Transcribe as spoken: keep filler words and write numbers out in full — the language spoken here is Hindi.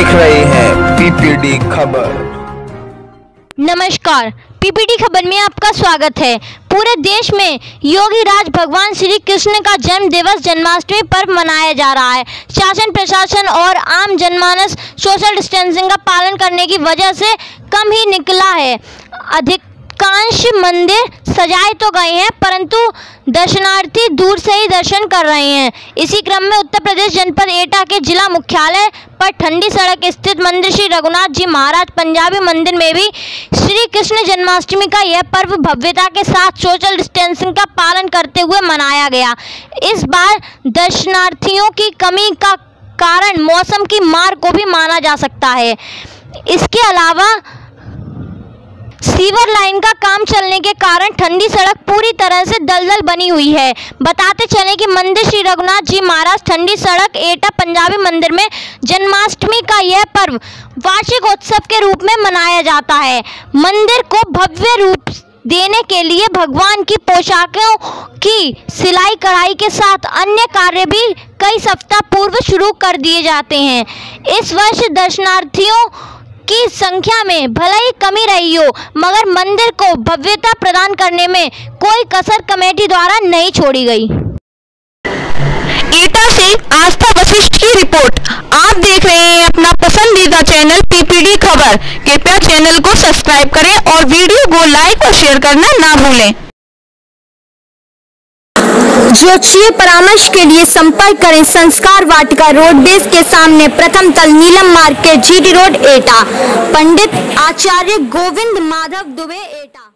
देख रहे हैं पीपीडी खबर। नमस्कार, पीपीडी खबर में आपका स्वागत है। पूरे देश में योगी राज भगवान श्री कृष्ण का जन्म दिवस जन्माष्टमी पर्व मनाया जा रहा है। शासन, प्रशासन और आम जनमानस सोशल डिस्टेंसिंग का पालन करने की वजह से कम ही निकला है। अधिकांश मंदिर सजाए तो गए हैं, परंतु दर्शनार्थी दूर से ही दर्शन कर रहे हैं। इसी क्रम में उत्तर प्रदेश जनपद एटा के जिला मुख्यालय पर ठंडी सड़क स्थित मंदिर श्री रघुनाथ जी महाराज पंजाबी मंदिर में भी श्री कृष्ण जन्माष्टमी का यह पर्व भव्यता के साथ सोशल डिस्टेंसिंग का पालन करते हुए मनाया गया। इस बार दर्शनार्थियों की कमी का कारण मौसम की मार को भी माना जा सकता है। इसके अलावा सीवर लाइन का काम चलने के कारण ठंडी सड़क पूरी तरह से दलदल बनी हुई है। बताते चलें कि मंदिर श्री रघुनाथ जी महाराज ठंडी सड़क एटा पंजाबी मंदिर में जन्माष्टमी का यह पर्व वार्षिक उत्सव के रूप में मनाया जाता है। मंदिर को भव्य रूप देने के लिए भगवान की पोशाकों की सिलाई कढ़ाई के साथ अन्य कार्य भी कई सप्ताह पूर्व शुरू कर दिए जाते हैं। इस वर्ष दर्शनार्थियों की संख्या में भले ही कमी रही हो, मगर मंदिर को भव्यता प्रदान करने में कोई कसर कमेटी द्वारा नहीं छोड़ी गई। एटा से आस्था वशिष्ठ की रिपोर्ट। आप देख रहे हैं अपना पसंदीदा चैनल पीपीडी खबर। कृपया चैनल को सब्सक्राइब करें और वीडियो को लाइक और शेयर करना ना भूलें। ज्योतिषीय परामर्श के लिए संपर्क करें संस्कार वाटिका, रोडवेज के सामने, प्रथम तल, नीलम मार्ग के जी डी रोड, एटा। पंडित आचार्य गोविंद माधव दुबे, एटा।